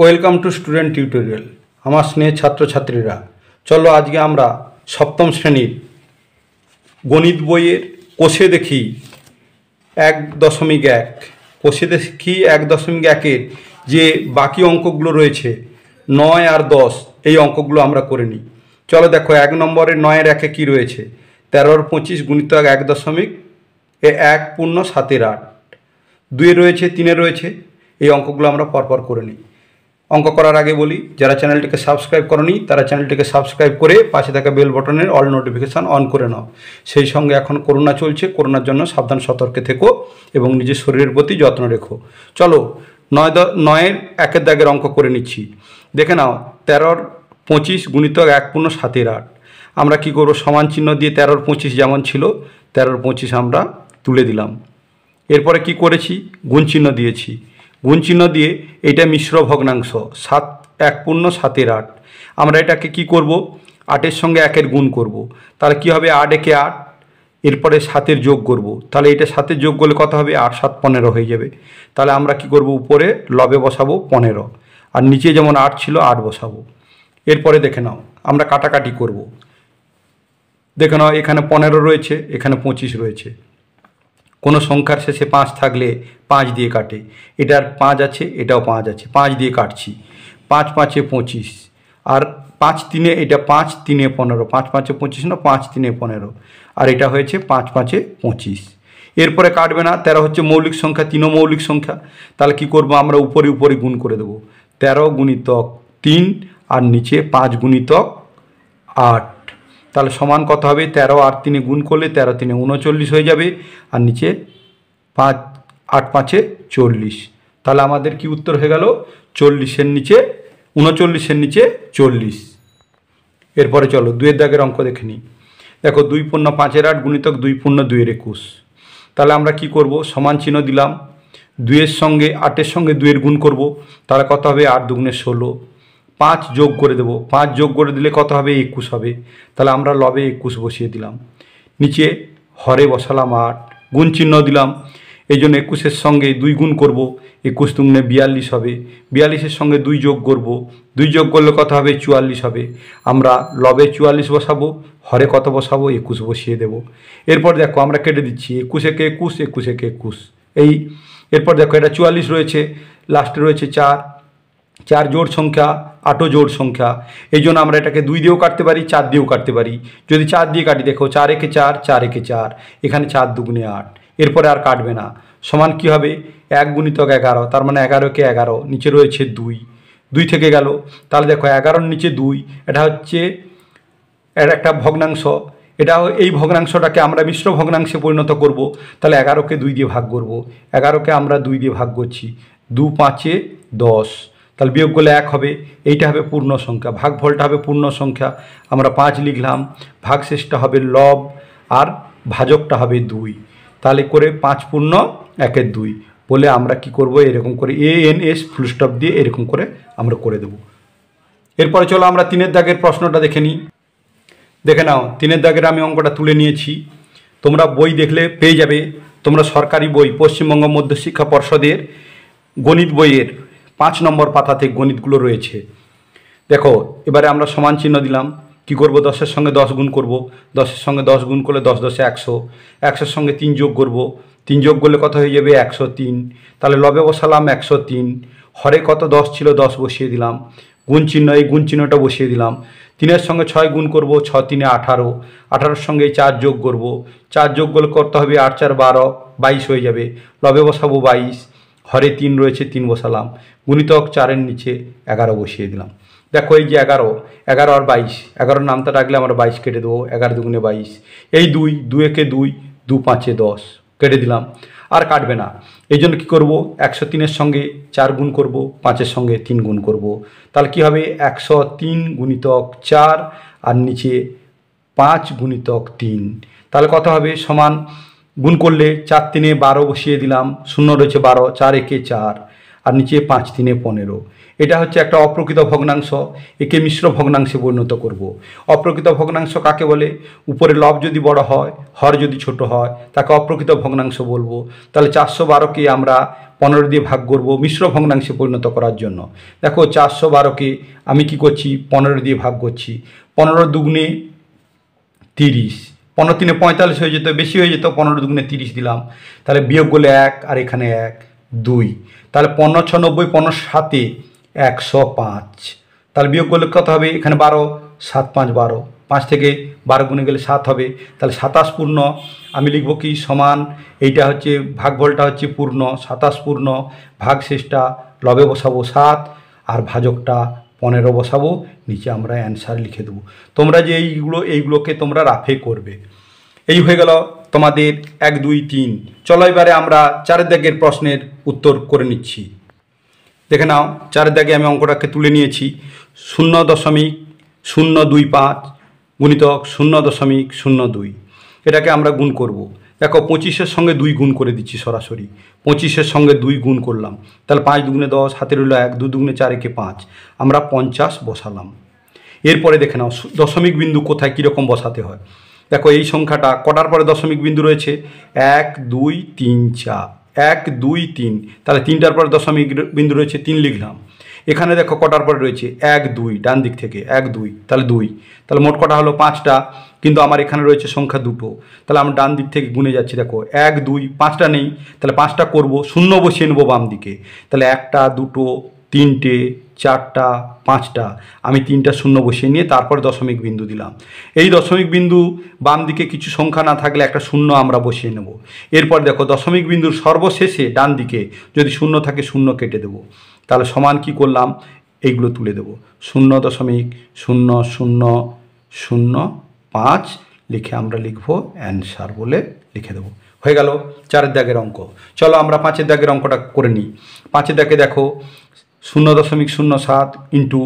Welcome to student tutorial हमार स्नेह छात्र छात्रीरा चलो आज के आमरा सप्तम श्रेणीर गणित बोइएर कोषे देखी 1.1 कोषे देखी 1.1 जे बाकी अंकगुलो रयेछे 9 और 10 एई अंकगुलो आमरा करे निई। चलो देखो 1 नम्बरे 9-1 कि रयेछे 13 और 25 गुणित 1.1 × 7-8 2 रयेछे 3 रयेछे एई अंकगुलो आमरा परपर करे निई। अंक करार आगे बोली जरा चैनल के सबसक्राइब करनी तारा चैनल के सबसक्राइब करे पाशे थाका बेल बटनेर अल नोटिफिकेशन अन करे नाओ। सेई संगे एखन करोना चलछे, करोनार जन्य साबधान सतर्के थेको एबं निजेर शरीरेर प्रति यत्न रेखो। चलो 9-1 दागेर अंक करे निच्छि। देखे नाओ 13 और 25 गुणित 1.7-8 आमरा कि करब समान चिह्न दिये 13 और 25 जेमन छिलो 13 और 25 आमरा तुले दिलाम। एरपरे कि करेछि गुण चिह्न दियेछि। गुण चिह्न दिए एटा मिश्र भग्नांश 7 1.7-8 आमरा एटाके कि करब 8 एर संगे 1 एर गुण करब ताहले कि होबे 8 × 1 8 एरपरे 7 एर जोग करब ताहले एटा 7 एर जोग करले कत होबे 8 7 15 हये जाबे। ताहले आमरा कि करब उपरे लबे बसाबो 15 आर नीचे जेमन 8 छिलो 8 बसाबो। एरपरे देखे नाओ आमरा काटाकाटी करब। देखे नाओ एखाने 15 रयेछे एखाने 25 रयेछे कोनो संख्यार शेषे 5 थाकले 5 दिए काटे एटार 5 आछे एटाओ 5 आछे 5 दिए काटछि 5 5-25 और 5 3 एटा 5 3-15 5 5-25 ना 5 3-15 और एटा होयेछे 5 5-25। एरपरे काटबे ना 13 होच्छे मौलिक संख्या 3 मौलिक संख्या ताहले कि करब आमरा उपरे उपरे गुण करे देब 13 × 3 और नीचे 5 × 8 ताहले समान कत होबे 13 और 3 गुण करले 13 3-39 हो जाबे और नीचे 5 8 5-40 ताहले आमादेर कि उत्तर हो गेल 39-40। एरपर चलो 2 एर दागेर अंक देखे नि। देखो 2 × 5-8 गुणितक 2 × 2-21 ताहले आमरा कि करब समान चिह्न दिलाम 2 एर संगे 8 एर संगे 2 एर गुण करब ताहले कत होबे 8 2-16 5 जोग कर देव 5 जोग कर दी कत है 21 है ताहले आमरा लबे 21 बसिए दिलाम नीचे हरे बसालाम 8 गुण चिह्न दिलाम एइजोन्नो 21 एर संगे 2 गुण करब 21 2-42 है 42 एर संगे 2 जोग करब 2 जोग करले कत है 44 है आमरा लबे 44 बसाबो हरे कत बसाबो 21 बसिए देव। एरपर देखो आमरा केटे दिच्छि 21 1 21 21 1 21 এই। এরপর দেখো এটা 44 রয়েছে লাস্টে রয়েছে 4 জোড় সংখ্যা 8 জোড় संख्या एइजोन्नो आमरा एटाके 2 दिएओ काटते पारी 4 दिएओ काटते पारी जोदि 4 दिए काटी देखो 4 × 4 4 × 4 एखाने 4 2-8 एरपरे आर काटबे ना समान कि होबे 1 × 11 तार माने 11 × 11 नीचे रयेछे 2 2 थेके गेल ताहले देखो 11 एर नीचे 2 एटा होच्छे एर एकटा भग्नांश एटा एई भग्नांशटाके आमरा मिश्र भग्नांशे परिणत करब ताहले 11 के 2 दिए भाग करब 11 के आमरा 2 दिए भाग करछि 2 5-10 ताहले वियोग करले 1 हबे एइटा हबे पूर्ण संख्या भागफलटा हबे पूर्ण संख्या आमरा 5 लिखलाम भागशेषटा हबे लब और भाजकटा हबे 2 ताहले करे 5 1-2 बोले आमरा कि करब एरकम करे ANS फुल स्टप दिए एरकम करे आमरा करे देब। एरपर चलो आमरा 3 एर दागेर प्रश्नटा देखे निई। देखे नाओ 3 एर दागेर आमि अंकटा तुले निएछि तोमरा बोई देखले पेये जाबे। तोमरा सरकारी बोई पश्चिमबंग मध्य शिक्षा पर्षदेर गणित बोइएर 5 नम्बर पाताते गणितगुलो रयेछे। देखो एबारे आमरा समान चिह्न दिलाम कि करब 10 एर संगे 10 गुण करब 10 एर संगे 10 गुण करले 10 10-100 100 एर संगे 3 जोग करब 3 जोग करले कत हये जाबे 103 ताहले लबे बसालाम 103 हरे कत 10 छिलो 10 बसिए दिलाम गुण चिह्न एई गुण चिह्नटा बसिए दिलाम 3 एर संगे 6 गुण करब 6 3-18 18 एर संगे 4 जोग करब 4 जोग करले कत हये 8 4-12 22 हये जाबे लबे बसाबो 22 हरे 3 रयेछे 3 बसालाम गुणितक 4 एर नीचे 11 बसिए दिलाम। देखो ये 11 11 और 22 11 नामटा राखले आमरा 22 केटे देव 11 2-22 এই 2 2 কে 2 2 5-10 केटे दिलाम और काटबे ना एइजोन्नो कि करब 103 एर संगे 4 गुण करब 5 एर संगे 3 गुण करब ताहले कि हबे 103 × 4 और नीचे 5 × 3 ताहले कत हबे समान गुण करले 4 3-12 बसिए दिलाम 0 रयेछे 12 4 1-4 और नीचे 5 3 15 एटा हच्छे एकटा अप्रकृत भग्नांश एके मिश्र भग्नांशे परिणत करब। अप्रकृत भग्नांश काके बोले ऊपर लव यदि बड़ हय हर यदि छोट हय ताके अप्रकृत भग्नांश बोलबो। ताहले 412 के आमरा 15 दिए भाग करब मिश्र भग्नांशे परिणत करार जन्य। देखो 412 के आमी कि करछि 15 दिए भाग करछि। 15 दुगुणे 30 15 3 45 हये जेतो बेशी हये जेतो 15 दुगुणे 30 दिलाम। ताहले बियोग करले 1 और एखाने 1 2 ताहले 15 96 15 7 105 ताहले बियोग करले कत हबे एखाने 12 7 5 12 5 थेके 12 गुणे गेले 7 हबे। ताहले 27 पूर्ण आमी लिखबो कि समान एइटा हच्छे भागफलटा हच्छे पूर्ण 27 पूर्ण भागशेषटा लबे बसाबो 7 और भाजकटा 15 बसाबो। नीचे आमरा आंसर लिखे देब। तोमरा जे एइगुलोके तोमरा राफे करबे। एइ हये गेल तोमादेर 1 2 3। चलो एबारे आमरा 4 दागेर प्रश्नेर उत्तर करे निच्छि। देखे नाओ 4 दागे आमि अंकटाके तुले निएछि 0.025 गुणितक 0.02 एटाके आमरा गुण करब। देखो 25 एर संगे 2 गुण करे दिच्छि सरासरि 25 एर संगे 2 गुण करलाम। ताहले 5 दुगुणे 10 हाते रइल 1 2 दुगुणे 4 एके 5 आमरा 50 बसालाम। एरपरे देखे नाओ दशमिक बिंदु कोथाय कि रकम बसाते हय। देखो एइ संख्याटा कटार परे दशमिक बिंदु रयेछे 1 2 3 4 1 2 3 ताहले 3टार पर दशमिक बिंदु रयेछे 3 लिखलाम। एखाने देखो कटार पर रयेछे 1 2 डान दिक थेके 1 2 ताहले 2 ताहले मोट कटा हलो 5टा किन्तु आमार एखाने रयेछे संख्या 2 ताहले आमि डान दिक थेके गुणे जाच्छी। देखो 1 2 5टा नेई ताहले 5टा करब शून्य बसिये नेब बाम दिके। ताहले 1टा 2टा 3টে 4টা 5টা आमी 3টা शून्य बसिए निये तारपर दशमिक बिंदु दिलाम। एई दशमिक बिंदु बाम दिके किछु संख्या ना थाकले एकटा शून्य आमरा बसिए नेब। एरपर देखो दशमिक बिंदुर सर्वशेषे डान दिके जदि शून्य थाके शून्य केटे देब। ताहले समान कि करलाम एइगुलो तुले देब 0.0005 लिखे आमरा लिखब आंसर बोले लिखे देब। हये गेल 4 दागेर अंक। चलो आमरा 5 दागेर अंकटा करे निই। 5 दागे देखो 0.07 इंटू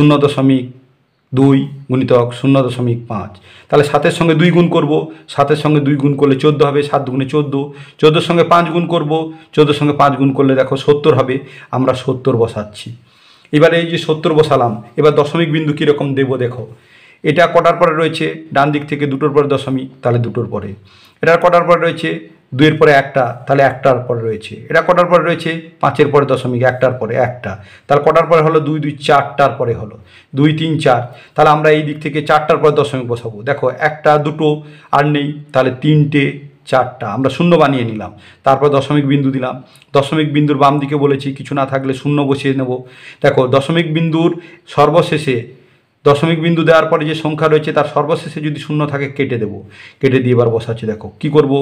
0.2 गुणितक 0.5 ताहले 7 संगे 2 गुण करब 7 संगे 2 गुण करले 14 हबे 7 दुगुणे 14 14 संगे 5 गुण करब 14 संगे 5 गुण करले देखो 70 हबे। आमरा 70 बसाচ্ছি। এবারে এই যে 70 বসালাম এবার দশমিক বিন্দু কি রকম দেব। দেখো এটা কটার পরে রয়েছে ডান দিক থেকে দুটোর পরে দশমিক তাহলে দুটোর পরে। এটার কটার পরে রয়েছে 2 पर एक ताले एकटार पर रही है। यहाँ कटार पर रही है 5 पर दशमिक एकटार पर एक कटार पर हलो 2 2 4 पर हलो 2 3 4 ताले आमरा एई दिक थेके 4टार पर दशमिक बसाबो। देखो 1 2 और नहीं ताले 3টে 4টা आमरा शून्य बानिए निलाम। तारपर दशमिक बिंदु दिलाम। दशमिक बिंदुर बाम दिके बोलेछि किछु ना थाकले शून्य बसिए नेब। देखो दशमिक बिंदुर सर्वशेषे दशमिक बिंदु देवार पर जो संख्या रही है तार सर्वशेषे यदि शून्य थाके केटे देव। केटे दिए एबार बसाচ্ছি। देखो कि करब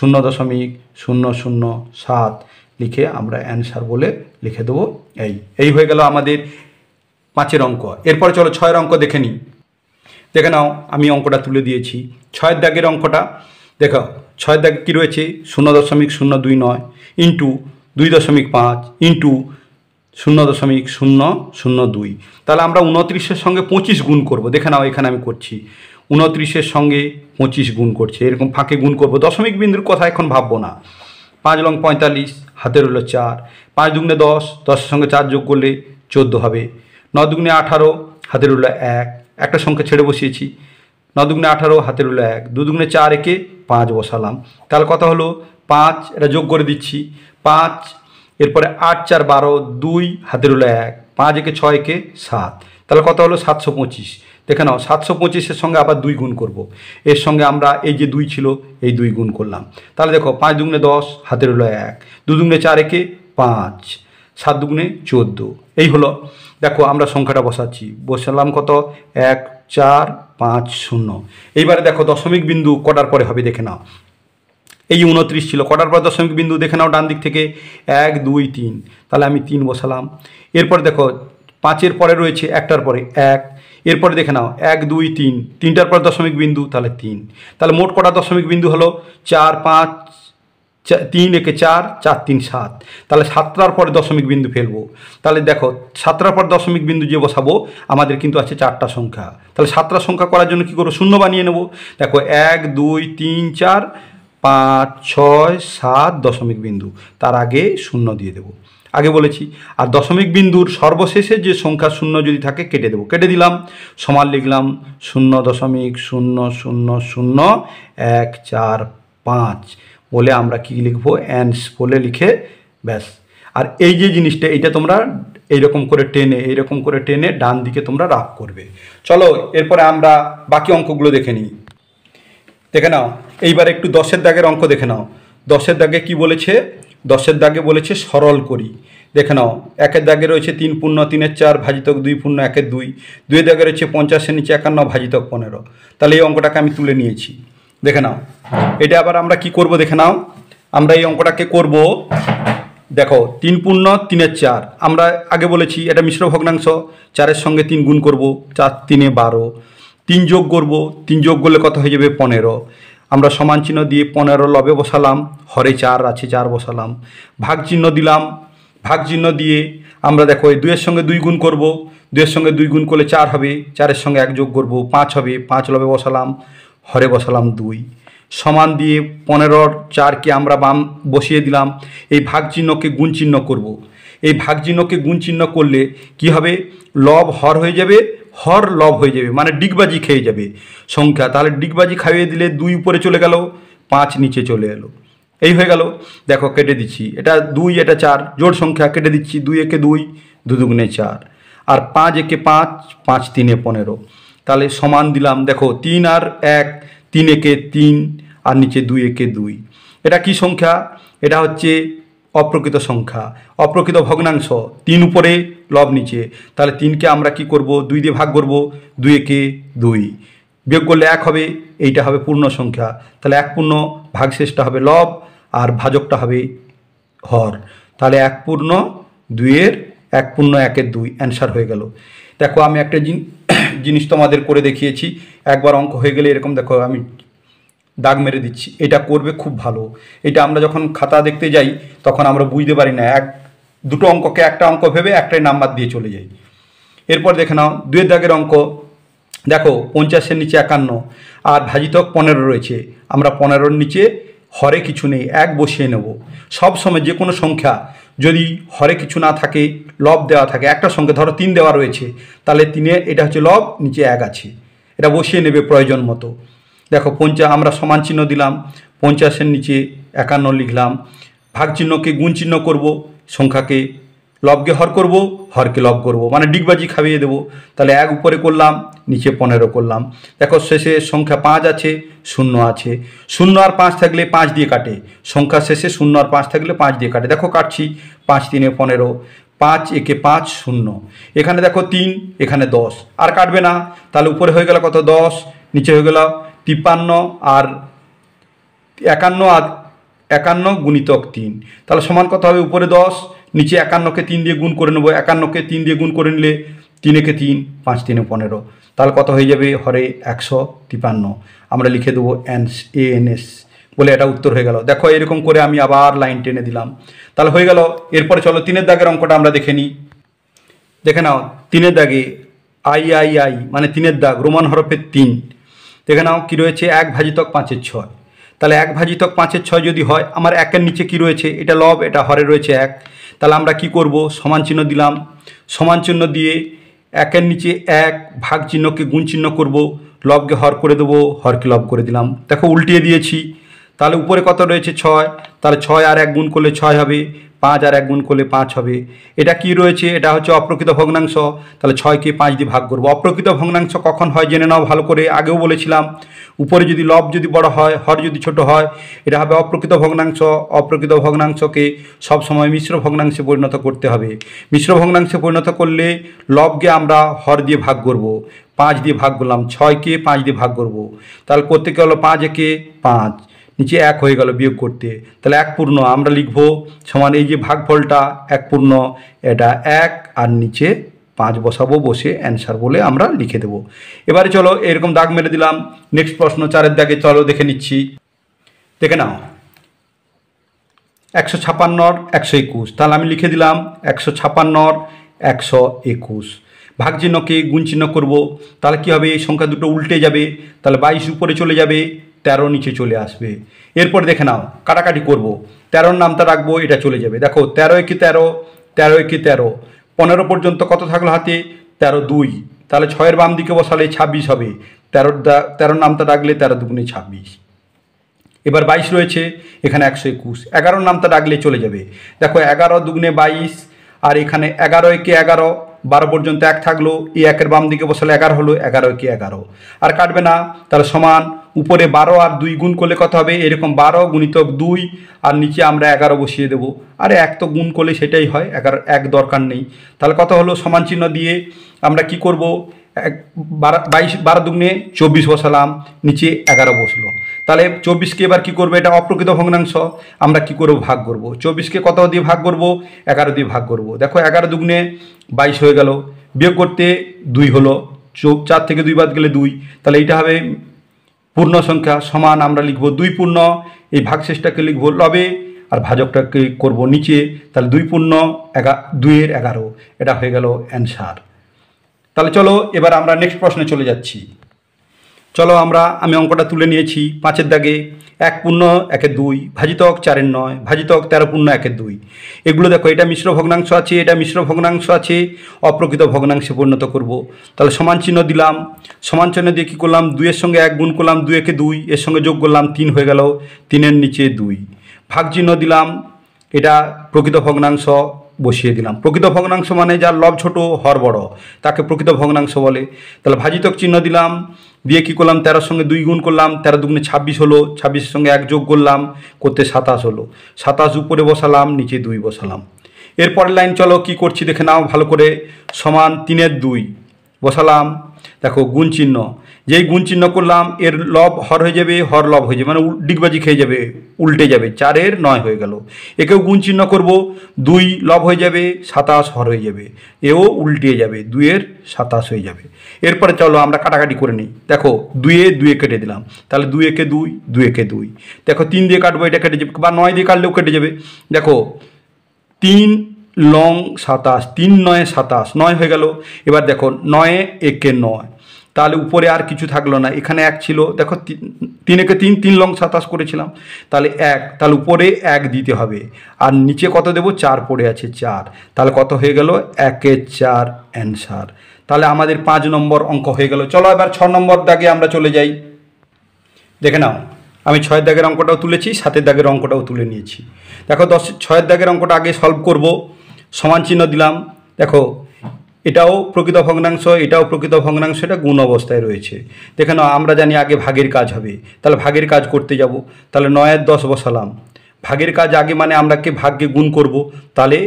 0.007 लिखे आमरा आंसर बोले लिखे देव। एई हये गेल आमादेर 5 अंक। एरपर चलो 6 अंक देखे नि। देखे नाओ आमी अंकटा तुले दिएछि 6 दागेर अंकटा। देखो 6 दागे कि रयेछे 0.029 इंटू 2.5 इंटू 0.002 ताहले आमरा 29 एर संगे 25 गुण करब। देखे नाओ एखाने आमि करछि 29 एर संगे 25 गुण करछि एरकम फाँके गुण करब। दशमिक बिंदुर कथा एखन भाबबो ना। 5 লং 45 हाते रइल 4 5 दुगुणे 10 10 संगे 4 जोग करले 14 हबे 9 दुगुणे 18 हाते रइल 1 एकटा संख्या छेड़े बसिएछि 9 दुगुणे 18 हाते रइल 1 2 दुगुणे 4 एके 5 बसालाम। ताहले कत हलो 5 एटा जोग करे दिচ্ছি 5 एरपर 8 4 12 2 हाते रइल 1 5 एके 6 एके 7 ताहले कत हलो 725। देखे नाओ 725 एर संगे आबार 2 गुण करब। एर संगे आमरा एई जे 2 छिलो एई 2 गुण करलाम। ताहले देखो 5 दुगुणे 10 हाते रइल 1 2 दुगुणे 4 एके 5 7 दुगुणे 14 एई हलो। देखो आमरा संख्याटा बसाচ্ছি बसालाम कत 1 4 5 0। एइबारे देखो दशमिक बिंदु कटार परे हबे। देखे नाओ এই 29 ছিল কটার পর দশমিক বিন্দু। দেখে নাও ডান দিক থেকে 1 2 3 তাহলে আমি 3 বসালাম। এরপর দেখো 5 এর পরে রয়েছে একটার পরে 1 এরপর দেখে নাও 1 2 3 3টার পর দশমিক বিন্দু তাহলে 3 তাহলে মোট কটা দশমিক বিন্দু হলো 4 5 3 একে 4 4 3 7 তাহলে 7টার পরে দশমিক বিন্দু ফেলবো। তাহলে দেখো 7টার পর দশমিক বিন্দু যে বসাবো আমাদের কিন্তু আছে 4টা সংখ্যা। তাহলে 7টা সংখ্যা করার জন্য কি করব শূন্য বানিয়ে নেব। দেখো 1 2 3 4 5 6 7 दशमिक बिंदु तार आगे शून्य दिए देव। आगे बोलेछी। और दशमिक बिंदुर सर्वशेषे जो संख्या शून्य यदि थाके केटे देव, केटे दिलाम, समान लिखलाम 0.000145 बोले आमरा कि लिखबो एंडस बोले लिखे बस। और ये जिनिसटा एटा तोमरा এই রকম করে টেনে ডান দিকে তোমরা রাফ করবে। চলো এরপরে আমরা বাকি অঙ্কগুলো দেখে নিই। দেখে নাও এইবার একটু 10 এর দাগের অঙ্ক দেখে নাও। 10 এর দাগে কি বলেছে? 10 এর দাগে বলেছে সরল করি। দেখে নাও 1 এর দাগে রয়েছে 3 × 3 = 4 ভাজিতক 2 × 1 = 2, 2 এর দাগে রয়েছে 50 এর নিচে 51 ভাজিতক 15। তাহলে এই অঙ্কটাকে আমি তুলে নিয়েছি। দেখে নাও এটা আবার আমরা কি করব দেখে নাও। আমরা এই অঙ্কটাকে করব, देखो 3 × 3 = 4 आमरा आगे बोलेछी एटा मिश्र भग्नांश, 4 एर संगे 3 गुण करब, 4 × 3 = 12, 3 जोग करब, 3 जोग करले कत हये जाबे 15। समान चिन्ह दिये 15 लबे बसालाम, हरे 4 आछे 4 बसालाम, भाग चिन्ह दिलाम, भाग चिन्ह दिये आमरा देखो 2 एर संगे 2 गुण करब, 2 एर संगे 2 गुण करले 4 हबे, 4 एर संगे 1 जोग करब 5 हबे, 5 लबे बसालाम, हरे बसालाम 2। समान दिए 15 और 4 के आमरा बाम बसिए दिलाम, ये भाग चिन्ह के गुण चिन्ह करब, ये भाग चिन्ह के गुण चिन्ह कर ले कि हबे लव हर हो जाबे, हर लव हो जाबे माने डिगबाजी खेये जाबे संख्या। ताहले डिगबाजी खाइए दिले 2 ऊपर चले गेल, 5 नीचे चले एलो, एई हो गेल। देखो केटे दिच्छी, एटा 2 एटा 4 जोड़ संख्या, केटे दिच्छी 2 × 2 = 2, 2 × 2 = 4 और 5 × 1 = 5, 5 × 3 = 15। ताहले समान दिलाम, देखो 3 और 1, 3 × 1 = 3 और नीचे 2 × 1 = 2। एटा कि संख्या? एटा हच्छे अप्रकृत संख्या, अप्रकृत भग्नांश, 3 ऊपरे लव नीचे। ताहले 3 के आमरा कि करब, 2 दिये भाग करब, 2 × 1 = 2 वियोग करले 1 हबे, एटा हबे पूर्ण संख्या। ताहले 1 पूर्ण भागशेषटा हबे लव और भाजकटा हबे हर। ताहले 1 पूर्ण 2 = 1 पूर्ण 1 = 2 आंसर हो गेल। देखो आमी एक जिनिस तोमादेर करे देखिएছি একবার অঙ্ক হয়ে গেলে এরকম দেখো আমি দাগ মেরে দিচ্ছি, এটা করবে খুব ভালো। এটা আমরা যখন খাতা দেখতে যাই তখন আমরা বুঝতে পারি না, এক দুটো অঙ্ককে একটা অঙ্ক ভেবে একটাই নাম্বার দিয়ে চলে যাই। এরপর দেখে নাও 2 এর দাগের অঙ্ক। দেখো 50 এর নিচে 51 আর ভাজিতক 15 রয়েছে। আমরা 15 এর নিচে হরে কিছু নেই, 1 বসিয়ে নেব। সব সময় যে কোনো সংখ্যা যদি হরে কিছু না থাকে, লব দেওয়া থাকে, একটা সংখ্যা ধরো 3 দেওয়া রয়েছে, তাহলে 3 এটা হচ্ছে লব, নিচে 1 আছে, এটা বসিয়ে নেবে প্রয়োজন মতো। দেখো 50 আমরা সমান চিহ্ন দিলাম, 50 এর নিচে 51 লিখলাম, ভাগ চিহ্নকে গুণ চিহ্ন করব, সংখ্যাকে লবকে হর করব, হরকে লব করব মানে ডিগবাজি খাইয়ে দেব। তাহলে 1 উপরে করলাম, নিচে 15 করলাম। দেখো শেষে সংখ্যা 5 আছে, 0 আছে, 0 আর 5 থাকলে 5 দিয়ে কাটে, সংখ্যা শেষে 0 আর 5 থাকলে 5 দিয়ে কাটে। দেখো কাটছি, 5 × 3 = 15, 5 × 1 = 5, 0। এখানে দেখো 3, এখানে 10 আর কাটবে না, তাহলে উপরে হয়ে গেল কত 10, নিচে হয়ে গেল 53 আর 51 আর 51 × 3। তাহলে সমান কত হবে? উপরে 10, नीचे 51 के 3 दिए गुण कर नेब, 51 के 3 दिए गुण कर नीले 3 × 3 = 5, 3 × 15 ताल कत हो जाए हरे 153 लिखे देव एनस एएनएस बोले एटा उत्तर हो गेल। देखो एरकम करे आमी आबार लाइन टेने दिलाम, ताल हो गेल। एरपर चलो 3 एर दागेर अंकटा आमरा देखे नी। देखे नाओ 3 एर दागे आई आई आई माने 3 एर दाग रोमान हरफे 3। देखे नाओ कि रयेछे 1 भाजितक 5/6, ताहले 1 भाजितक 5/6 यदि हय आमार 1 एर नीचे कि रयेछे, एटा लब एटा हरे रयेछे 1, ताहले आमरा कि करब? समान चिन्ह दिलाम, समान चिन्ह दिए 1 एर निचे 1 भाग चिन्ह के गुण चिन्ह करब, लबके हर करे देब, हरके लब करे दिलाम। देखो उल्टिए दिएছি, ताहले ऊपরে কত রয়েছে 6, তাহলে 6 আর 1 গুণ করলে 6 হবে, 5 আর 1 গুণ করলে 5 হবে। এটা কি রয়েছে? এটা হচ্ছে অপ্রকৃত ভগ্নাংশ, তাহলে 6 কে 5 দিয়ে ভাগ করব। অপ্রকৃত ভগ্নাংশ কখন হয় জেনে নাও ভালো করে, আগেও বলেছিলাম। উপরে যদি লব যদি বড় হয়, হর যদি ছোট হয়, এটা হবে অপ্রকৃত ভগ্নাংশ। অপ্রকৃত ভগ্নাংশকে সব সময় মিশ্র ভগ্নাংশে পরিণত করতে হবে। মিশ্র ভগ্নাংশে পরিণত করলে লবকে আমরা হর দিয়ে ভাগ করব, 5 দিয়ে ভাগ করলাম, 6 কে 5 দিয়ে ভাগ করব, তাহলে করতে গেল 5 × 1 = 5, नीचे 1 हो गल वियोग करते, ताहले 1 पूर्ण आमरा लिखबो समान ये भागफलटा 1 पूर्ण एटा 1 और नीचे 5 बसाबो, बसे आंसर बोले आमरा लिखे देव। एबारे चलो एरकम दाग मेरे दिलाम। नेक्स्ट प्रश्न 4 एर दागे चलो देखे निच्छी। देखे नाओ 156 और 121, ताहले आमी लिखे दिलाम 156 और 121, भाग चिन्ह के गुण चिन्ह करब, ताहले कि हबे संख्या दुटो उल्टे जाबे, ताहले 22 ऊपर चले जाबे, 13 नीचे चले आसबे। एरपर देखे नाओ काटाकाटी करब, 13 नामटा राखबो, एटा चले जाबे। देखो 13 × 13 तेरो एके तेरो पंद्रह पर्यन्त कत थाकलो हाते तेरो दुई ताहले छयेर बाम दिके बसाले छब्बीस हबे तेरो तेरो नामता डाकले तेरो दुगुणे छब्बीस एबार बाईस रयेछे एखाने एकशो एकुश एगारो नामता डाकले चले जाबे देखो एगारो दुगुणे बाईस और एखाने एगारो एके एगारो बारो पर्यन्त एक थाकलो ए एकेर बाम दिके बसाले एगारो हलो एगारो एके एगारो और काटबे ना ताहले समान ऊपरे बारो और दुई गुण कर ले कत होबे एरकम बारो गुणितक दुई और नीचे आमरा एगारो बसिए देव और एक तो गुण कर ले सेटाई हय एगारो एक दरकार नहीं ताहले कत हलो समान चिन्ह दिए आमरा कि करब बाईस बारो दुगुणे चौबीस बसालाम नीचे एगारो बसलो ताहले चौबीस के एबार कि करब एटा अप्रकृत भग्नांश आमरा कि करब भाग करब चौबीस के कत दिए भाग करब एगारो दिए भाग करब देखो एगारो दुगुणे बाईस हो गेल वियोग करते दुई हलो चार थेके दुई बाद गेले दुई ताहले एटा हबे पूर्ण संख्या समान आमरा लिखब दुई पूर्ण ये भागशेषटा के लिखब लबे और भाजकटा के करब नीचे ताहले दुई पूर्ण दुइएर एगारो एटा हो गेल आंसर। ताहले चलो एबार आमरा नेक्स्ट प्रश्ने चले जाच्छी। चलो आमरा आमि अंकटा तुले नियेछि पाँचेर दागे एक पूर्ण एकेर दुई भाजितक चारेर नय भाजितक तेरो पूर्ण एकेर दुई एगुलो देखो एटा मिश्र भग्नांश आछे एटा मिश्र भग्नांश आछे अप्रकृत भग्नांशे परिणत करब ताहले समान चिन्ह दिलाम समान चिन्ह दिये कि करलाम दुइयेर संगे एक गुण करलाम दुई एके दुई एर संगे जोग करलाम तीन हये गेल तीनेर नीचे दुई भाग चिन्ह दिलाम एटा प्रकृत भग्नांश बसिए दिलाम प्रकृत भग्नांश माने जार लव छोटो हर बड़ो ताके प्रकृत भग्नांश बोले ताहले भाजितक चिन्ह दिलाम दिए कि करलाम तेरह संगे दुई गुण करलाम तेरह दुगुणे छब्बीस हलो छब्बीस संगे एक जोग करलाम करते सताश हलो सताश ऊपरे बसालाम नीचे दुई बसालाम एरपर लाइन चलो कि करछि देखे नाओ भालो करे समान तीनेर दुई बसालाम देखो गुण चिन्ह जेई गुण चिन्ह करलाम एर लव हर हो जाए हर लव हो जाए माने डिगबाजी खेये जाए उल्टे जाए चारेर नय हो गेल एके गुण चिन्ह करब दुई लव हो जाए सताश हर हो जाए एओ उल्टे जाए दुइएर सताश हो जाए एरपर चलो आमरा काटाकाटी करे नेई देखो दुइए दुइए केटे दिलाम ताहले दुई एके दुई दुई एके दुई देखो तीन दिए काटबो एटा केटे जाबे बा नय दिए काटलेओ केटे जाबे देखो तीन लंग सताश तीन नये सताश नय हो गेल एबार देखो नये एके नय ताहले ऊपरे आर किछु थाकलो ना एखाने एक छिलो देखो तीन एके तीन तीन लंग सताश करेछिलाम ताहले एक ताहले ऊपरे एक दिते हबे आर नीचे कत देब चार पड़े आछे चार ताहले कत हो गेल एके चार आंसर। ताहले आमादेर पाँच नम्बर अंक हो गेल। चलो एबार छ नम्बर दागे आमरा चले जाई। देखे नाओ आमि छयेर दागेर अंकटाओ तुलेछि सातेर दागेर अंकटाओ तुले नियेछि। देखो दस छयेर दागेर अंकटा आगे सल्व करब समान चिन्ह दिलाम देखो এটাও প্রকৃত ভগ্নাংশ এটাও প্রকৃত ভগ্নাংশ এটা গুণ অবস্থায় রয়েছে দেখেন আমরা জানি আগে ভাগের কাজ হবে তাহলে ভাগের কাজ করতে যাব তাহলে 9 এর 10 বসালাম ভাগের কাজ আগে মানে আমরা কি ভাগকে গুণ করব তাহলে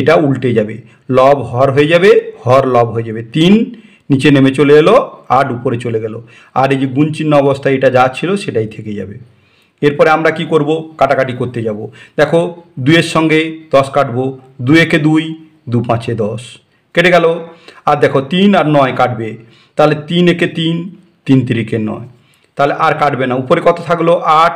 এটা উল্টে যাবে লব হর হয়ে যাবে হর লব হয়ে যাবে 3 নিচে নেমে চলে এলো 8 উপরে চলে গেল আর এই যে গুণ চিহ্ন অবস্থায় এটা যা ছিল সেটাই থেকে যাবে এরপরে আমরা কি করব কাটাকাটি করতে যাব দেখো 2 এর সঙ্গে 10 কাটবো 2 একে 2 2 5 এ 10 केटे गेल और देखो तीन और नय काटबे ताहले तीन एके तीन तीन त्रिके नय ताहले आर काटबे ना ऊपर कत थाकलो आठ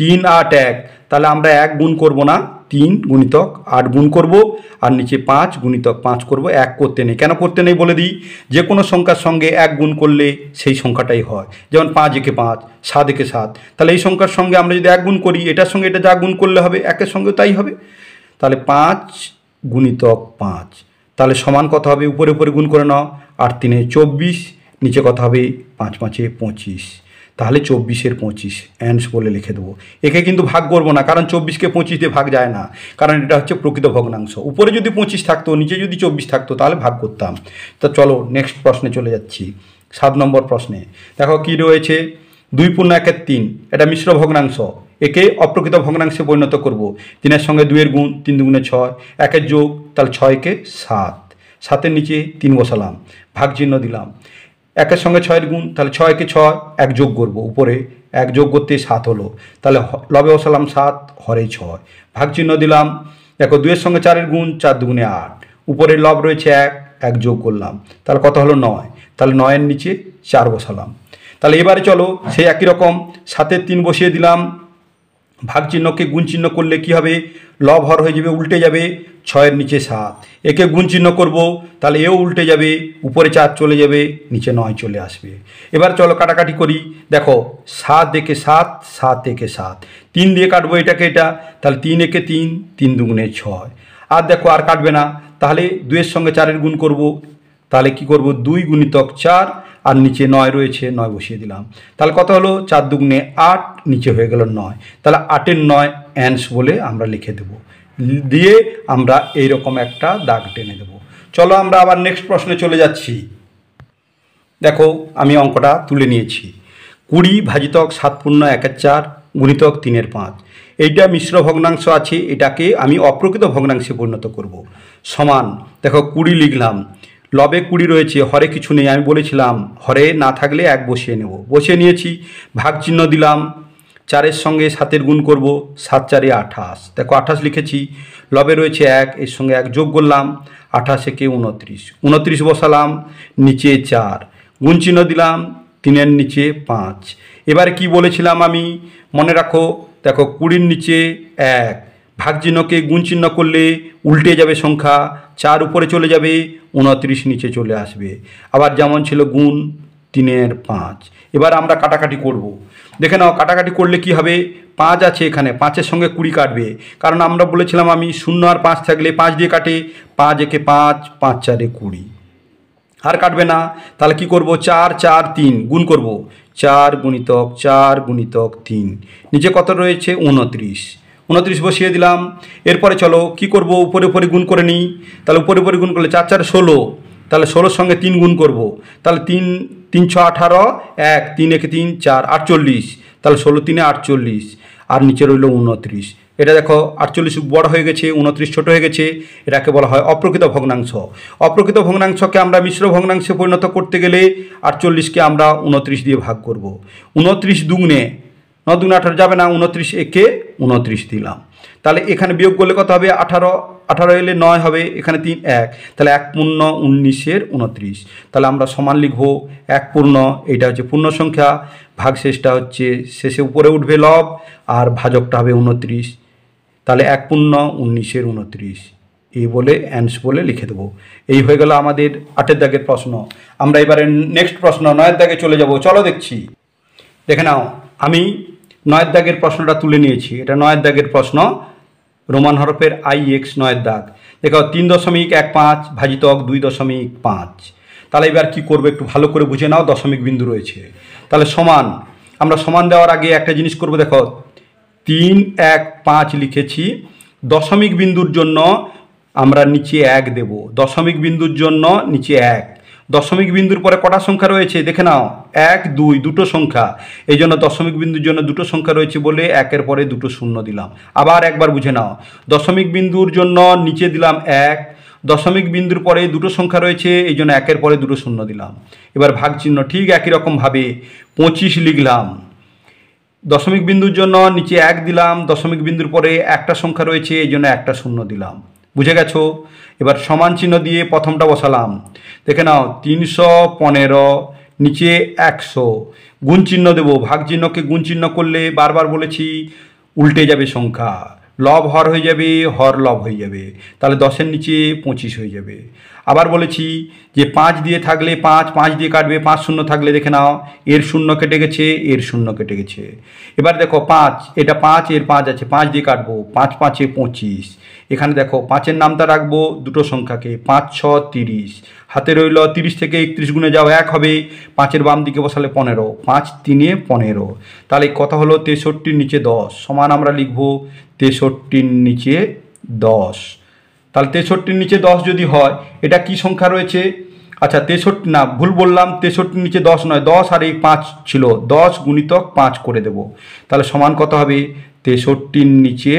तीन आठ एक ताहले आमरा एक गुण करब ना तीन गुणितक आठ गुण करब और नीचे पाँच गुणितक पाँच करब एक करते नहीं केन करते नहीं बोले दी जे कोनो संख्यार संगे एक गुण करले सेई संख्याटाई हय जेमन पाँच एके पाँच सात एके सात ताहले एई संख्यार संगे आमरा जोदि एक गुण करी एटार संगे एटा जा गुण करले हबे एकेर संगे ताई हबे ताहले पाँच गुणितक पाँच ताहले समान कत हबे ऊपर ऊपर गुण करे नाओ आठ तीने चौबीस नीचे कत हबे पाँच पाँचे पचिस ताहले चौबीसर पचिस एंस बोले लिखे देव एके किन्तु भाग करब ना कारण चौबीस के पचिस दिए भाग जाए ना कारण एटा हच्छे प्रकृत भग्नांश ऊपर यदि पचिस थाकतो नीचे यदि चौबीस थाकतो ताहले भाग करताम। तो चलो नेक्स्ट प्रश्ने चले जाच्छी। सात नम्बर प्रश्ने देखो कि रयेछे दुई पूर्ण एकेर तीन एटा मिश्र भग्नांश एके अप्रकृत भग्नांशे परिणत करब तीनेर संगे दुइएर गुण तीन दुगुणे छय एकेर जोग ताहले छयके सात सातेर नीचे तीन बसालाम भाग चिन्ह दिलाम एकेर संगे छयेर गुण ताहले छयके छय एक जोग करब ऊपरे एक जोग करते सात हलो ताहले लबे बसालाम सात हरे छय भाग चिन्ह दिलाम देखो दुइएर संगे चारेर गुण चार दुगुणे आठ ऊपरे लब रयेछे एक एक जोग करलाम ताहले कत हलो नय ताहले नयेर नीचे चार बसालाम। ताहले एबारे चलो सेई एकई रकम सातेर तीन बसिए दिलाम भाग चिन्ह के गुण चिन्ह कर ले कि हबे लव हर हो जाए उल्टे जाए छयेर नीचे सात एके गुण चिन्ह करब ताहले एओ उल्टे जाए ऊपरे चार चले जाए नीचे नय चले आसबे। एबार चलो काटाकाटी करी देखो सात एके सात सात एके सात तीन दिए काटबो एटाके एटा ताहले तीन एके तीन तीन दुगुणे छय আর দেখো আর কাটবে না, তাহলে দুইয়ের সঙ্গে চারের গুণ করব, তাহলে কি করব, দুই গুণিতক চার আর নিচে নয় রয়েছে, নয় বসিয়ে দিলাম। তাহলে কত হলো, চার দুগুণে আট, নিচে হয়ে গেল নয়, তাহলে আটের নয় অ্যান্স বলে আমরা লিখে দেব, দিয়ে আমরা এইরকম একটা দাগ টেনে দেব। চলো আমরা আবার নেক্সট প্রশ্নে চলে যাচ্ছি। দেখো আমি অঙ্কটা তুলে নিয়েছি, 20 ভাজিতক 7 পূর্ণ 1 এর 4 গুণিতক 3 এর 5, এইটা মিশ্র ভগ্নাংশ আছে, এটাকে আমি অপ্রকৃত ভগ্নাংশে পরিণত করব। সমান দেখো 20 লিখলাম, লবে 20 রয়েছে, হরে কিছু নেই, আমি বলেছিলাম হরে না থাকলে 1 বসিয়ে নেব, বসিয়ে নিয়েছি, ভাগ চিহ্ন দিলাম, 4-এর সঙ্গে 7-এর গুণ করব, 7 4 28, দেখো 28 লিখেছি, লবে রয়েছে 1, এর সঙ্গে 1 যোগ করলাম, 28 কে 29 বসালাম, নিচে 4, গুণ চিহ্ন দিলাম, 3-এর নিচে 5। এবারে কি বলেছিলাম আমি, মনে রাখো, দেখো 20-এর নিচে 1, ভাগ চিহ্নকে গুণ চিহ্ন করলে উল্টে যাবে সংখ্যা, 4 উপরে চলে যাবে, 29 নিচে চলে আসবে, আবার যেমন ছিল গুণ 3 এর 5। এবার আমরা কাটাকাটি করব, দেখে নাও কাটাকাটি করলে কি হবে, 5 আছে এখানে, 5-এর সঙ্গে 20 কাটবে, কারণ আমরা বলেছিলাম আমি 0 আর 5 থাকলে 5 দিয়ে কাটে, 5 একে 5 5 4 এ 20, আর কাটবে না, তাহলে কি করব, 4 4 3 গুণ করব, 4 গুণিতক 4 গুণিতক 3, নিচে কত রয়েছে 29 বসিয়ে দিলাম। এরপরে চলো কি করব, উপরে উপরে গুণ করে নিই, তাহলে উপরে উপরে গুণ করলে 4 4 16, তাহলে 16-র সঙ্গে 3 গুণ করব, তাহলে 3 3 6 18 1, 3 একে 3 4 48, তাহলে 16 3 48, আর নিচে রইল 29। এটা দেখো 48 বড় হয়ে গেছে, 29 ছোট হয়ে গেছে, এটাকে বলা হয় অপ্রকৃত ভগ্নাংশ। অপ্রকৃত ভগ্নাংশকে আমরা মিশ্র ভগ্নাংশে পরিণত করতে গেলে 48-কে আমরা 29 দিয়ে ভাগ করব, 29 দুগুণে 9 দুগুণে 18 যাবে না, 29 একে 29 দিলাম, তাহলে এখানে বিয়োগ করলে কত হবে, 18 এলে 9 হবে, এখানে 3 1, তাহলে 1 পূর্ণ 19 এর 29, তাহলে আমরা সমান লিখবো 1 পূর্ণ, এইটা হচ্ছে পূর্ণ সংখ্যা, ভাগশেষটা হচ্ছে শেষে উপরে উঠবে লব, আর ভাজকটা হবে 29, তাহলে 1 পূর্ণ 19 এর 29 এই বলে অ্যান্স বলে লিখে দেবো। এই হয়ে গেল আমাদের 8-এর দাগের প্রশ্ন। আমরা এবারে নেক্সট প্রশ্ন 9-এর দাগে চলে যাব, চলো দেখছি। দেখে নাও আমি 9-এর দাগের প্রশ্নটা তুলে নিয়েছি, এটা 9-এর দাগের প্রশ্ন, রোমান হরফের IX, 9-এর দাগ। দেখো 3.15 ভাজিতক 2.5, তাহলে এবার কী করবো একটু ভালো করে বুঝে নাও, দশমিক বিন্দু রয়েছে, তাহলে সমান, আমরা সমান দেওয়ার আগে একটা জিনিস করব। দেখো 3 1 5 লিখেছি, দশমিক বিন্দুর জন্য আমরা নিচে 1 দেব, দশমিক বিন্দুর জন্য নিচে 1, দশমিক বিন্দুর পরে কটা সংখ্যা রয়েছে, দেখে নাও 1 2, দুটো সংখ্যা, এই জন্য দশমিক বিন্দুর জন্য দুটো সংখ্যা রয়েছে বলে 1-এর পরে 2 0 দিলাম। আবার একবার বুঝে নাও, দশমিক বিন্দুর জন্য নিচে দিলাম 1, দশমিক বিন্দুর পরে দুটো সংখ্যা রয়েছে, এই জন্য 1-এর পরে 2 0 দিলাম। এবার ভাগ চিহ্ন ঠিক একই রকমভাবে 25 লিখলাম, দশমিক বিন্দুর জন্য নিচে 1 দিলাম, দশমিক বিন্দুর পরে একটা সংখ্যা রয়েছে, এই জন্য 1 0 দিলাম, বুঝে গেছো। এবার সমান চিহ্ন দিয়ে প্রথমটা বসালাম, দেখে নাও 315, নিচে 100, গুণ চিহ্ন দেবো, ভাগ চিহ্নকে গুণ চিহ্ন করলে বারবার বলেছি উল্টে যাবে সংখ্যা, লব হর হয়ে যাবে, হর লব হয়ে যাবে, তাহলে 10-এর নিচে 25 হয়ে যাবে। আবার বলেছি যে 5 দিয়ে থাকলে 5 5 দিয়ে কাটবে, 5 0 থাকলে দেখে নাও এর 0 কেটে গেছে, এর 0 কেটে গেছে। এবার দেখো 5, এটা 5, এর 5 আছে, 5 দিয়ে কাটবো, 5 5 এ 25, এখানে দেখো 5-এর নামটা রাখবো দুটো সংখ্যাকে, 5 6 30, হাতে রইল 30 থেকে 31 গুণে যাও 1 হবে, 5-এর বাম দিকে বসালে 15, 5 3 এ 15, তাহলে কত হলো 63 নিচে 10, সমান আমরা লিখবো 63 নিচে 10। তাহলে 63 নিচে 10 যদি হয়, এটা কি সংখ্যা রয়েছে, আচ্ছা 63 না, ভুল বললাম, 63 নিচে 10 নয়, 10 আর এই 5 ছিল, 10 গুণিতক 5 করে দেব, তাহলে সমান কত হবে 63 নিচে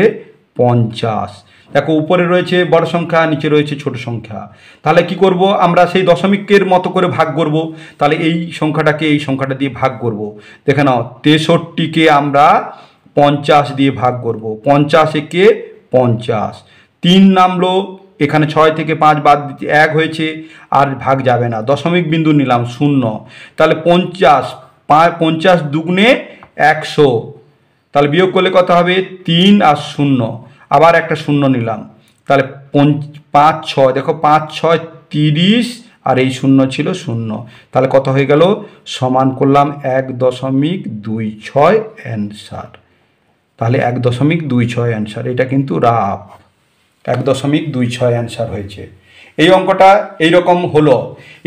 50। দেখো উপরে রয়েছে বড় সংখ্যা, নিচে রয়েছে ছোট সংখ্যা, তাহলে কি করব, আমরা সেই দশমিকের মতো করে ভাগ করব, তাহলে এই সংখ্যাটাকে এই সংখ্যাটা দিয়ে ভাগ করব। দেখে নাও 63-কে আমরা 50 দিয়ে ভাগ করব, 50 একে 50, 3 নামলো, এখানে 6 থেকে 5 বাদ দিতে 1 হয়েছে, আর ভাগ যাবে না, দশমিক বিন্দু নিলাম 0, তাহলে 50 দুগুণে 100, তাহলে বিয়োগ করলে কত হবে 3 আর 0, আবার একটা 0 নিলাম, তাহলে 5 6, দেখো 5 6 30, আর এই 0 ছিল 0, তাহলে কত হয়ে গেল, সমান করলাম 1.26 অ্যান্সার, তাহলে 1.26 অ্যান্সার, এটা কিন্তু রাফ। 1.26 आंसर होयेछे। এই অঙ্কটা এই রকম হলো।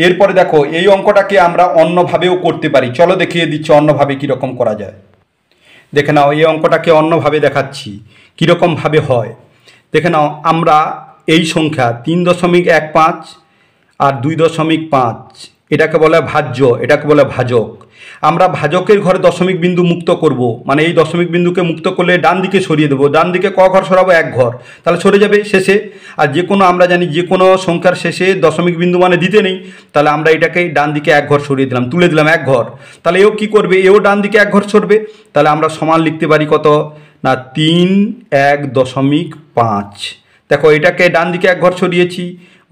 এরপরে দেখো এই অঙ্কটাকে আমরা অন্যভাবেও করতে পারি। চলো দেখিয়ে দিচ্ছি অন্যভাবে কি রকম করা যায়। দেখে নাও এই অঙ্কটাকে অন্যভাবে দেখাচ্ছি কি রকম ভাবে হয়। দেখে নাও আমরা এই সংখ্যা 3.15 আর 2.5 এটাকে বলে ভাজ্য, এটাকে বলে ভাজক। আমরা ভাজকের ঘরে দশমিক বিন্দু মুক্ত করব, মানে এই দশমিক বিন্দুকে মুক্ত করলে ডান দিকে সরিয়ে দেবো। ডান দিকে ক ঘর সরাবো? এক ঘর, তাহলে সরে যাবে শেষে। আর যে কোনো আমরা জানি যে কোনো সংখ্যার শেষে দশমিক বিন্দু মানে দিতে নেই, তাহলে আমরা এটাকে ডান দিকে এক ঘর সরিয়ে দিলাম, তুলে দিলাম এক ঘর। তাহলে এও কি করবে? এও ডান দিকে এক ঘর সরবে। তাহলে আমরা সমান লিখতে পারি কত না 3.15। দেখো এটাকে ডান দিকে এক ঘর সরিয়েছি,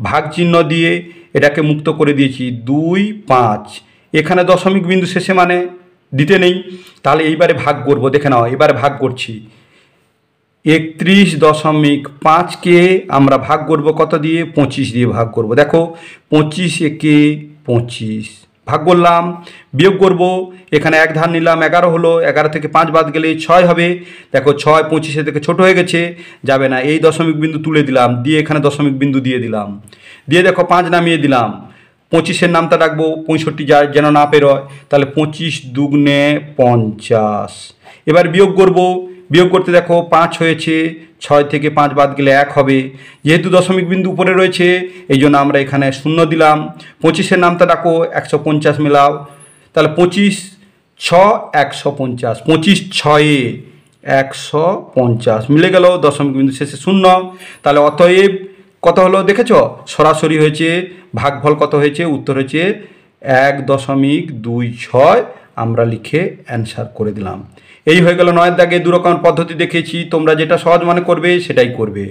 ভাগ চিহ্ন দিয়ে এটাকে মুক্ত করে দিয়েছি 2.5। এখানে দশমিক বিন্দু শেষে মানে দিতে নেই, তাহলে এইবারে ভাগ করব। দেখে নাও এবারে ভাগ করছি 31.5 আমরা ভাগ করব কত দিয়ে? 25 দিয়ে ভাগ করব। দেখো 25 × 25 ভাগ করলাম, বিয়োগ করব। এখানে এক ধার নিলাম, 11 হলো। 11 থেকে 5 বাদ গেলে 6 হবে। দেখো 6 25 থেকে ছোট হয়ে গেছে, যাবে না। এই দশমিক বিন্দু তুলে দিলাম, দিয়ে এখানে দশমিক বিন্দু দিয়ে দিলাম, দিয়ে দেখো 5 নামিয়ে দিলাম। 25-এর নামটা রাখবো 65 যা যেন না পেরোয়, তাহলে 25 দুগুণে 50। এবার বিয়োগ করব। বিয়োগ করতে দেখো 5 হয়েছে, 6 থেকে 5 বাদ গেলে 1 হবে। যেহেতু দশমিক বিন্দু উপরে রয়েছে এই জন্য আমরা এখানে শূন্য দিলাম। 25-এর নামটা রাখো, 150 মেলাও, তাহলে 25 × 6 = 150। 25 × 6 = 150, মিলে গেল। দশমিক বিন্দু শেষে শূন্য, তাহলে অতএব কত হলো? দেখেছ সরাসরি হয়েছে, ভাগফল কত হয়েছে? উত্তর হয়েছে 1.26 আমরা লিখে অ্যান্সার করে দিলাম। এই হয়ে গেল 9 দাগে দু রকম পদ্ধতি দেখেছি, তোমরা যেটা সহজ মনে করবে সেটাই করবে।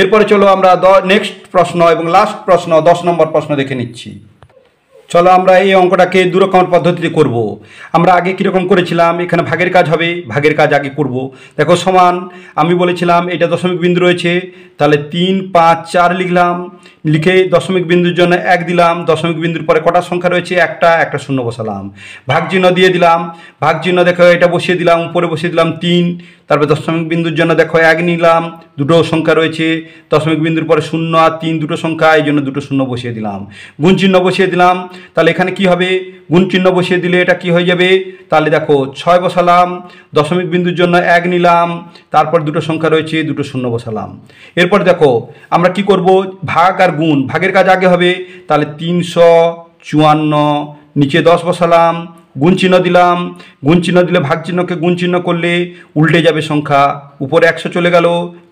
এরপরে চলো আমরা নেক্সট প্রশ্ন এবং লাস্ট প্রশ্ন 10 নম্বর প্রশ্ন দেখে নিচ্ছি। চলো আমরা এই অঙ্কটাকে দু রকম পদ্ধতিতে করব। আমরা আগে কীরকম করেছিলাম, এখানে ভাগের কাজ হবে, ভাগের কাজ আগে করব। দেখো সমান, আমি বলেছিলাম এটা দশমিক বিন্দু রয়েছে, তাহলে 3, 5, 4 লিখলাম, লিখে দশমিক বিন্দুর জন্য 1 দিলাম। দশমিক বিন্দুর পরে কটা সংখ্যা রয়েছে? একটা শূন্য বসালাম, ভাগ চিহ্ন দিয়ে দিলাম। ভাগ চিহ্ন দেখো এটা বসিয়ে দিলাম, উপরে বসিয়ে দিলাম 3। তারপরে দশমিক বিন্দুর জন্য দেখো 1 নিলাম, দুটো সংখ্যা রয়েছে। দশমিক বিন্দুর পরে 0 আর 3 দুটো সংখ্যা, এই জন্য দুটো শূন্য বসিয়ে দিলাম। গুণ চিহ্ন বসিয়ে দিলাম, তাহলে এখানে কি হবে? গুণ চিহ্ন বসিয়ে দিলে এটা কি হয়ে যাবে? তাহলে দেখো 6 বসালাম, দশমিক বিন্দুর জন্য 1 নিলাম, তারপর দুটো সংখ্যা রয়েছে, দুটো শূন্য বসালাম। এরপর দেখো আমরা কি করব? ভাগ আর গুণ, ভাগের কাজ আগে হবে। তাহলে 354, নিচে 10 বসালাম, গুণ চিহ্ন দিলাম। গুণ চিহ্ন দিলে ভাগ চিহ্নকে গুণ চিহ্ন করলে উল্টে যাবে সংখ্যা, উপরে 100 চলে গেল,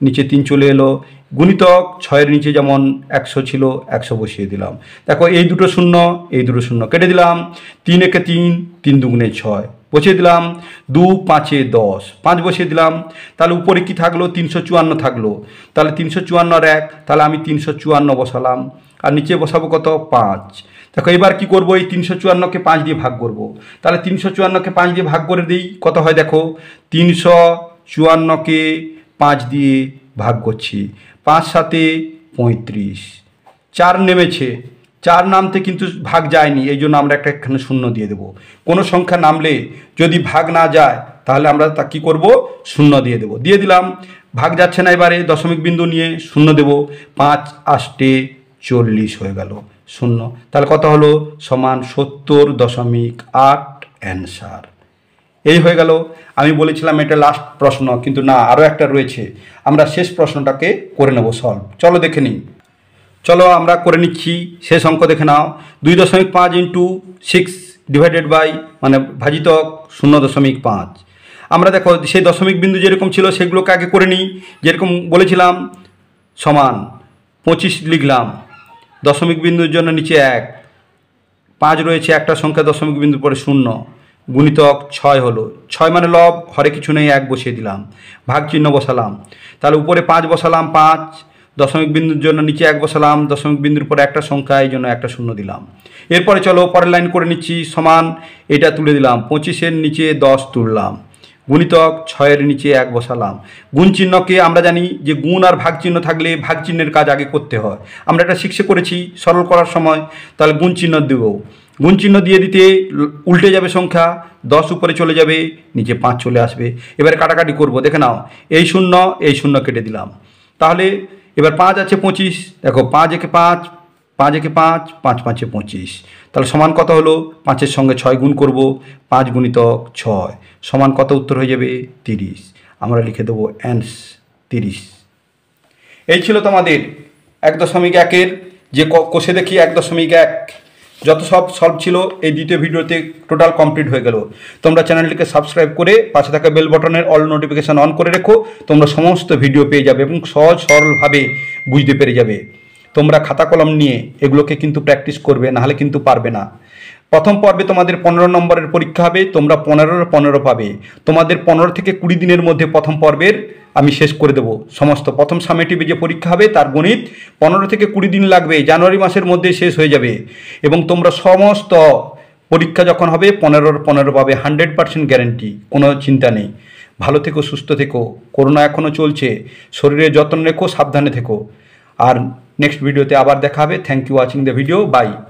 নিচে 3 চলে এলো। গুণিতক 6-এর নিচে যেমন 100 ছিল, 100 বসিয়ে দিলাম। দেখো এই দুটো শূন্য, এই দুটো শূন্য কেটে দিলাম। 3 × 3 = 3, 3 × 2 = 6 বসিয়ে দিলাম। 2, 5, 10, 5 বসিয়ে দিলাম। তাহলে উপরে কি থাকলো? 354 থাকলো। তাহলে 354 = 1, তাহলে আমি 354 বসালাম, আর নিচে বসাবো কত? 5। দেখো এবার কি করব? এই 354 কে 5 দিয়ে ভাগ করব। তাহলে 354 কে 5 দিয়ে ভাগ করে দিই, কত হয় দেখো? 354 কে 5 দিয়ে ভাগ করছি, 5 × 7 = 35। 4 নেমেছে, 4 নামতে কিন্তু ভাগ যায়নি, এই জন্য আমরা একটা এখানে শূন্য দিয়ে দেবো। কোনো সংখ্যা নামলে যদি ভাগ না যায় তাহলে আমরা তা কী করবো? শূন্য দিয়ে দেবো। দিয়ে দিলাম, ভাগ যাচ্ছে না, এবারে দশমিক বিন্দু নিয়ে শূন্য দেবো। 5 × 8 = 40 হয়ে গেল শূন্য, তাহলে কত হলো? সমান 70.8 অ্যান্সার। এই হয়ে গেল। আমি বলেছিলাম এটা লাস্ট প্রশ্ন, কিন্তু না, আরও একটা রয়েছে, আমরা শেষ প্রশ্নটাকে করে নেব সলভ। চলো দেখে নিই। চলো আমরা করে নিচ্ছি শেষ অঙ্ক। দেখে নাও 2.5 × 6 মানে ভাজিতক 0.5। আমরা দেখো সেই দশমিক বিন্দু যেরকম ছিল সেগুলোকে আগে করে নিই। যেরকম বলেছিলাম সমান, 25 লিখলাম, দশমিক বিন্দুর জন্য নিচে 1, 5 রয়েছে, একটা সংখ্যা, দশমিক বিন্দুর পরে 0, গুণিতক 6 হলো। 6 মানে লব, হরে কিছু নেই, 1 বসিয়ে দিলাম, ভাগ চিহ্ন বসালাম। তাহলে উপরে 5 বসালাম, 5, দশমিক বিন্দুর জন্য নিচে 1 বসালাম, দশমিক বিন্দুর পরে একটা সংখ্যা, এই জন্য একটা শূন্য দিলাম। এরপরে চলো পরের লাইন করে নিচ্ছি। সমান, এটা তুলে দিলাম, 25-এর নিচে 10 তুললাম, গুণিতক 6-এর নিচে 1 বসালাম। গুণ চিহ্নকে আমরা জানি যে গুণ আর ভাগ চিহ্ন থাকলে ভাগ চিহ্নের কাজ আগে করতে হয়, আমরা এটা শিখে করেছি সরল করার সময়। তাহলে গুণ চিহ্ন দেব, গুণ চিহ্ন দিয়ে দিতে উল্টে যাবে সংখ্যা, 10 উপরে চলে যাবে, নিচে 5 চলে আসবে। এবারে কাটাকাটি করব। দেখে নাও এই শূন্য, এই শূন্য কেটে দিলাম। তাহলে এবার ৫ আছে ২৫, দেখো ৫ একে ৫, ৫ একে ৫, ৫ ৫ এ ২৫, তাহলে সমান কত হলো? ৫ এর সঙ্গে ৬ গুণ করব, ৫ গুণিতক ৬ সমান কত? উত্তর হয়ে যাবে ৩০। আমরা লিখে দেবো অ্যান্স ৩০। এই ছিল তোমাদের ১.১-এর যে কোষে দেখি ১.১ যত সলভ ছিল। এই দ্বিতীয় ভিডিওতে টোটাল কমপ্লিট হয়ে গেল। তোমরা চ্যানেলটিকে সাবস্ক্রাইব করে পাশে থাকা বেল বাটনের অল নোটিফিকেশান অন করে রেখো, তোমরা সমস্ত ভিডিও পেয়ে যাবে এবং সহজ সরলভাবে বুঝতে পেরে যাবে। তোমরা খাতা কলম নিয়ে এগুলোকে কিন্তু প্র্যাকটিস করবে, নাহলে কিন্তু পারবে না। প্রথম পর্বে তোমাদের 15 নম্বরের পরীক্ষা হবে, তোমরা 15-15 পাবে। তোমাদের 15 থেকে 20 দিনের মধ্যে প্রথম পর্বের আমি শেষ করে দেবো সমস্ত। প্রথম সামেটিভে যে পরীক্ষা হবে তার গণিত 15 থেকে 20 দিন লাগবে, জানুয়ারি মাসের মধ্যে শেষ হয়ে যাবে। এবং তোমরা সমস্ত পরীক্ষা যখন হবে 15-15 পাবে, 100% গ্যারেন্টি, কোনো চিন্তা নেই। ভালো থেকো, সুস্থ থেকো, করোনা এখনও চলছে, শরীরে যত্ন রেখো, সাবধানে থেকো। আর নেক্সট ভিডিওতে আবার দেখা হবে। Thank you watching the video, by.